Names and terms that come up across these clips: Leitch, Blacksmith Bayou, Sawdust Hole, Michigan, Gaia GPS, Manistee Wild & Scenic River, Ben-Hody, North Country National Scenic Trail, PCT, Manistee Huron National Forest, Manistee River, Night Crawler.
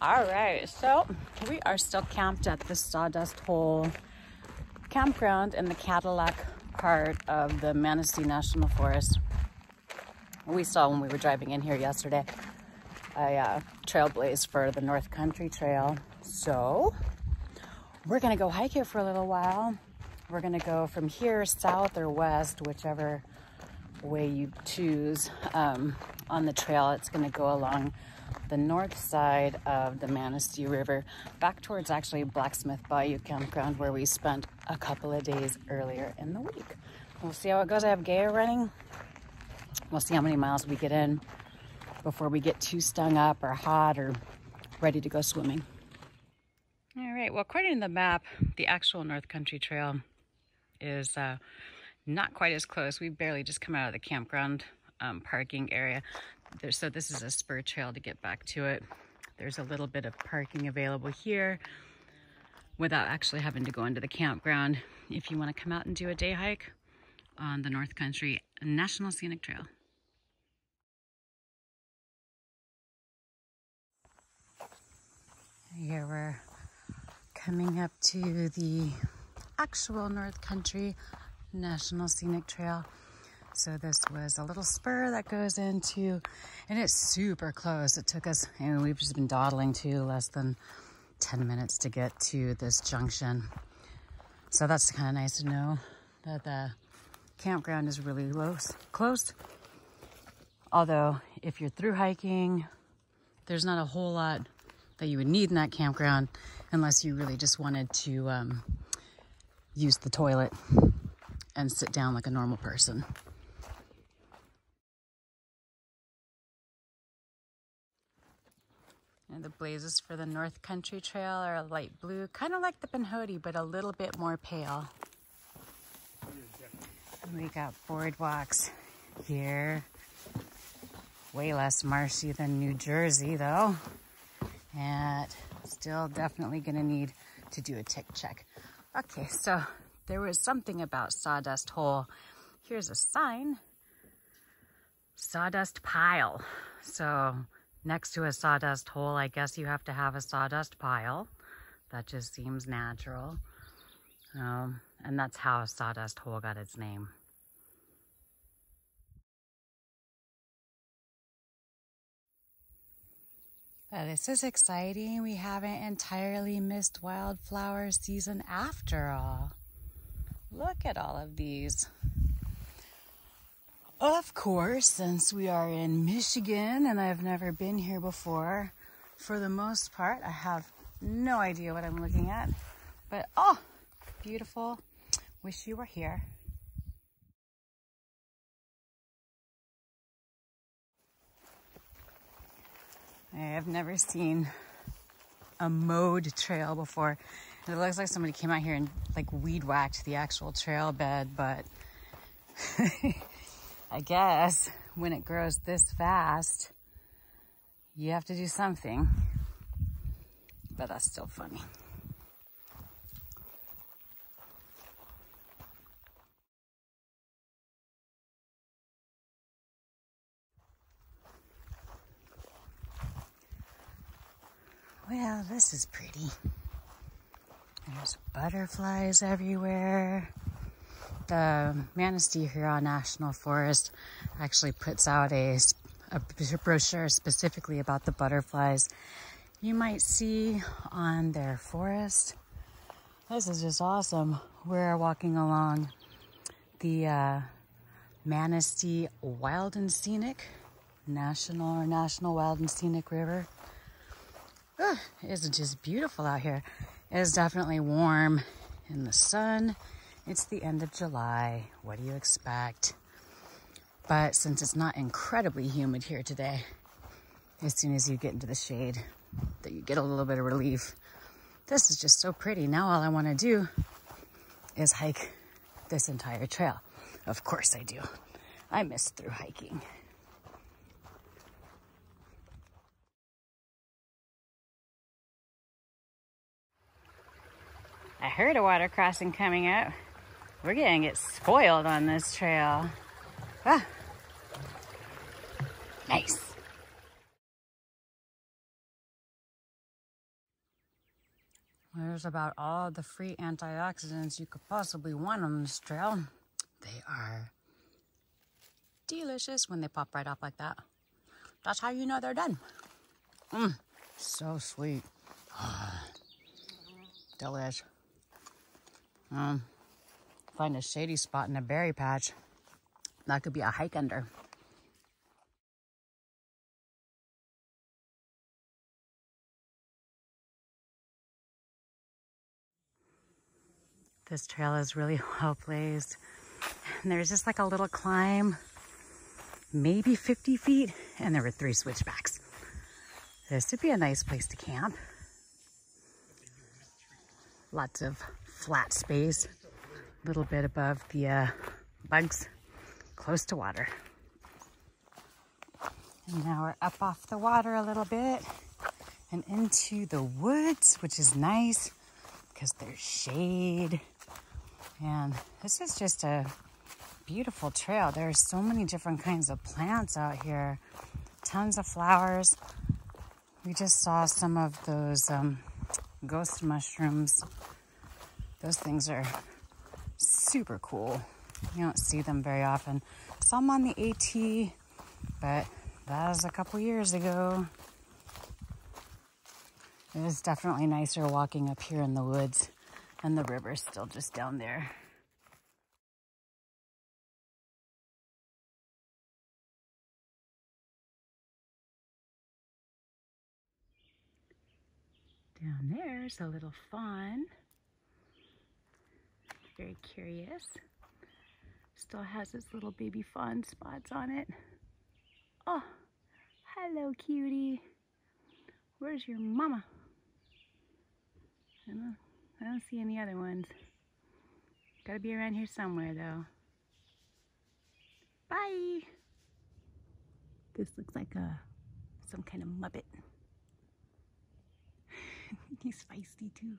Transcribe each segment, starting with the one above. All right, so we are still camped at the Sawdust Hole campground in the Cadillac part of the Manistee National Forest. We saw when we were driving in here yesterday a trailblaze for the North Country Trail. So we're gonna go hike here for a little while. We're gonna go from here south or west, whichever way you choose on the trail. It's gonna go along the north side of the Manistee River, back towards actually Blacksmith Bayou campground where we spent a couple of days earlier in the week. We'll see how it goes. I have Gaia running. We'll see how many miles we get in before we get too stung up or hot or ready to go swimming. All right, well, according to the map, the actual North Country Trail is not quite as close. We barely just come out of the campground parking area. So this is a spur trail to get back to it. There's a little bit of parking available here without actually having to go into the campground if you want to come out and do a day hike on the North Country National Scenic Trail. Here we're coming up to the actual North Country National Scenic Trail. So this was a little spur that goes into, and it's super close. It took us, and we've just been dawdling to less than 10 minutes to get to this junction. So that's kind of nice to know that the campground is really close. Although if you're through hiking, there's not a whole lot that you would need in that campground unless you really just wanted to use the toilet and sit down like a normal person. And the blazes for the North Country Trail are a light blue, kind of like the Ben-Hody, but a little bit more pale. And we got boardwalks here. Way less marshy than New Jersey, though. And still definitely gonna need to do a tick check. Okay, so there was something about Sawdust Hole. Here's a sign. Sawdust pile. So next to a sawdust hole, I guess you have to have a sawdust pile. That just seems natural. And that's how Sawdust Hole got its name. Well, this is exciting. We haven't entirely missed wildflower season after all. Look at all of these. Of course, since we are in Michigan and I've never been here before, for the most part, I have no idea what I'm looking at. But, oh, beautiful. Wish you were here. I have never seen a mowed trail before. It looks like somebody came out here and like weed whacked the actual trail bed, but I guess when it grows this fast, you have to do something, but that's still funny. Well, this is pretty. There's butterflies everywhere. The Manistee Huron National Forest actually puts out a brochure specifically about the butterflies you might see on their forest. This is just awesome. We're walking along the Manistee Wild and Scenic National Wild and Scenic River. Oh, it's just beautiful out here. It is definitely warm in the sun. It's the end of July. What do you expect? But since it's not incredibly humid here today, as soon as you get into the shade, that you get a little bit of relief. This is just so pretty. Now all I want to do is hike this entire trail. Of course I do. I miss through hiking. I heard a water crossing coming up. We're gonna get spoiled on this trail. Ah, nice. There's about all the free antioxidants you could possibly want on this trail. They are delicious when they pop right off like that. That's how you know they're done. So sweet. Delish. Find a shady spot in a berry patch. That could be a hike under. This trail is really well blazed. And there's just like a little climb, maybe 50 feet, and there were 3 switchbacks. This would be a nice place to camp. Lots of flat space, a little bit above the bugs, close to water. And now we're up off the water a little bit and into the woods, which is nice because there's shade. And this is just a beautiful trail. There are so many different kinds of plants out here. Tons of flowers. We just saw some of those ghost mushrooms. Those things are super cool. You don't see them very often. Some on the AT, but that was a couple years ago. It is definitely nicer walking up here in the woods. And the river's still just down there. Down there's a little fawn. Very curious. Still has its little baby fawn spots on it. Oh, hello cutie. Where's your mama? I don't see any other ones. Gotta be around here somewhere though. Bye! This looks like some kind of Muppet. He's feisty too.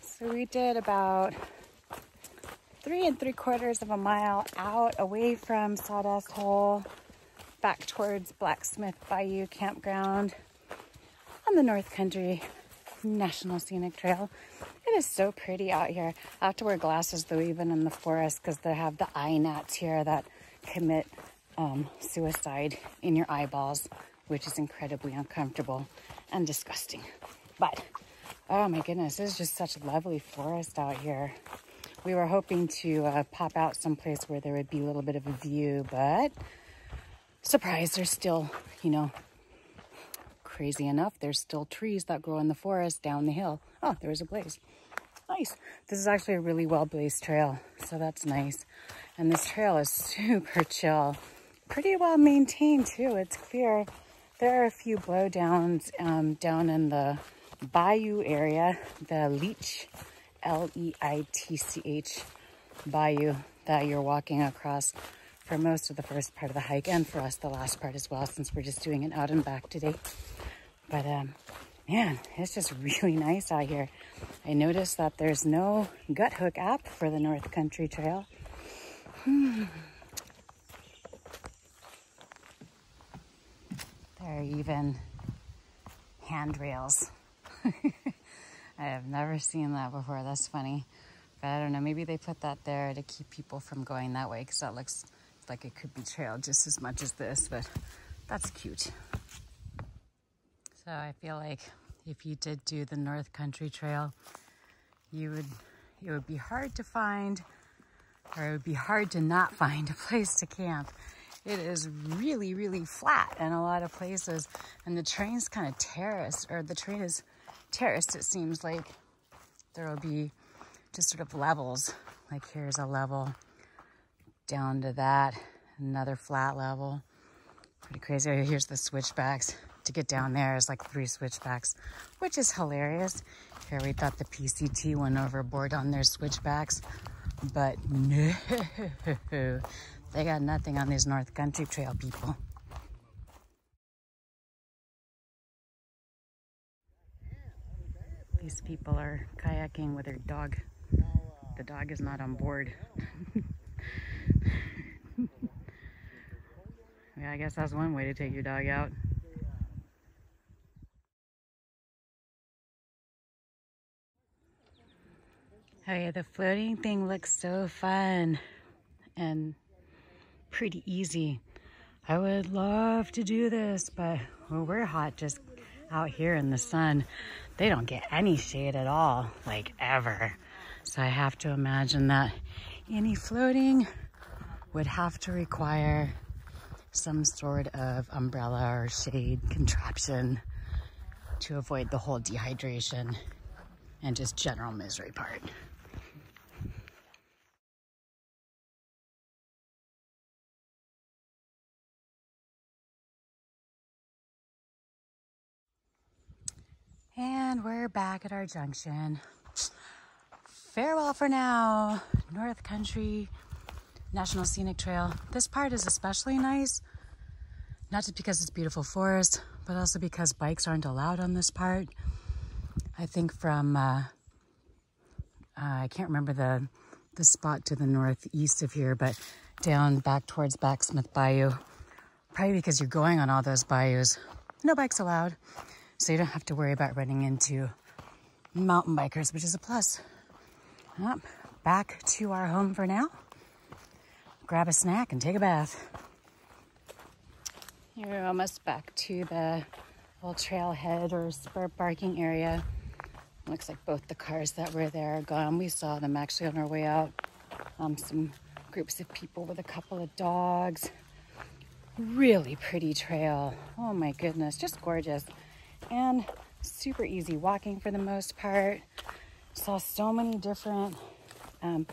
So we did about 3 3/4 of a mile out away from Sawdust Hole, back towards Blacksmith Bayou Campground on the North Country National Scenic Trail. It is so pretty out here. I have to wear glasses though, even in the forest, because they have the eye gnats here that commit suicide in your eyeballs, which is incredibly uncomfortable and disgusting. But oh my goodness, this is just such a lovely forest out here. We were hoping to pop out someplace where there would be a little bit of a view, but surprise, there's still, you know, crazy enough, there's still trees that grow in the forest down the hill. Oh, there was a blaze. Nice. This is actually a really well blazed trail, so that's nice. And this trail is super chill. Pretty well maintained too, it's clear. There are a few blowdowns down in the bayou area, the Leitch, L-E-I-T-C-H bayou that you're walking across for most of the first part of the hike, and for us the last part as well, since we're just doing an out and back today. But man, it's just really nice out here. I noticed that there's no gut hook app for the North Country Trail. There are even handrails. I have never seen that before, that's funny. But I don't know, maybe they put that there to keep people from going that way, because that looks like it could be trailed just as much as this, but that's cute. So I feel like if you did do the North Country Trail, it would be hard to find, or it would be hard to not find a place to camp. It is really, really flat in a lot of places, and the train's kind of terraced, or the train is terraced, it seems like. There will be just sort of levels, like here's a level, down to that, another flat level. Pretty crazy. Here's the switchbacks. To get down there is like 3 switchbacks, which is hilarious. Here we thought the PCT went overboard on their switchbacks, but no, they got nothing on these North Country Trail people. These people are kayaking with their dog. The dog is not on board. Yeah, I guess that's one way to take your dog out. Oh yeah, the floating thing looks so fun and pretty easy. I would love to do this, but well, we're hot just out here in the sun. They don't get any shade at all, like ever. So I have to imagine that any floating would have to require some sort of umbrella or shade contraption to avoid the whole dehydration and just general misery part. And we're back at our junction. Farewell for now, North Country National Scenic Trail. This part is especially nice, not just because it's beautiful forest, but also because bikes aren't allowed on this part. I think from, I can't remember the spot to the northeast of here, but down back towards Blacksmith Bayou, probably because you're going on all those bayous, no bikes allowed. So you don't have to worry about running into mountain bikers, which is a plus. Well, back to our home for now. Grab a snack and take a bath. You're almost back to the old trailhead or spur parking area. Looks like both the cars that were there are gone. We saw them actually on our way out. Some groups of people with a couple of dogs. Really pretty trail. Oh my goodness, just gorgeous. And super easy walking for the most part. Saw so many different, oh,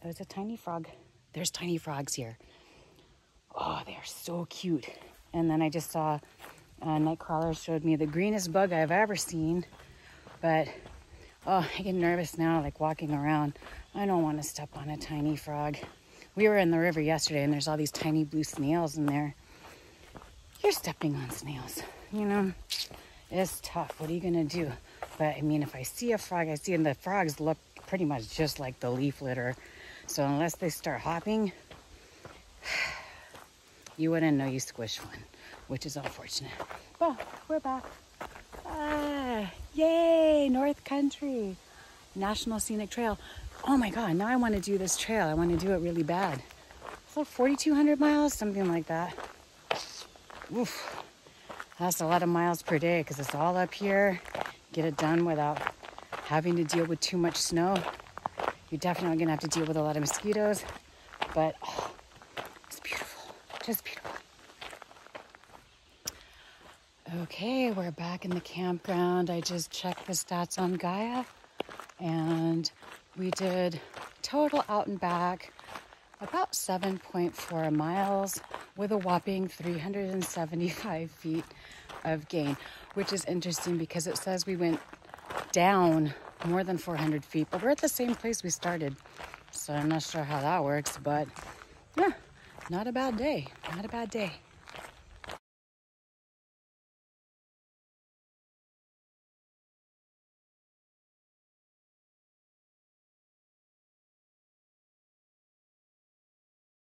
that was a tiny frog. There's tiny frogs here. Oh, they are so cute. And then I just saw, Night Crawler showed me the greenest bug I've ever seen. But, oh, I get nervous now, like walking around. I don't want to step on a tiny frog. We were in the river yesterday and there's all these tiny blue snails in there. You're stepping on snails, you know? It's tough. What are you going to do? But I mean, if I see a frog, I see, and the frogs look pretty much just like the leaf litter. So unless they start hopping, you wouldn't know you squished one, which is unfortunate. Well, we're back. Ah, yay, North Country National Scenic Trail. Oh my God, now I want to do this trail. I want to do it really bad. It's like 4,200 miles, something like that. Oof. That's a lot of miles per day because it's all up here. Get it done without having to deal with too much snow. You're definitely going to have to deal with a lot of mosquitoes. But oh, it's beautiful. Just beautiful. Okay, we're back in the campground. I just checked the stats on Gaia. And we did total out and back about 7.4 miles with a whopping 375 feet of gain, which is interesting because it says we went down more than 400 feet, but we're at the same place we started. So I'm not sure how that works, but yeah, not a bad day, not a bad day.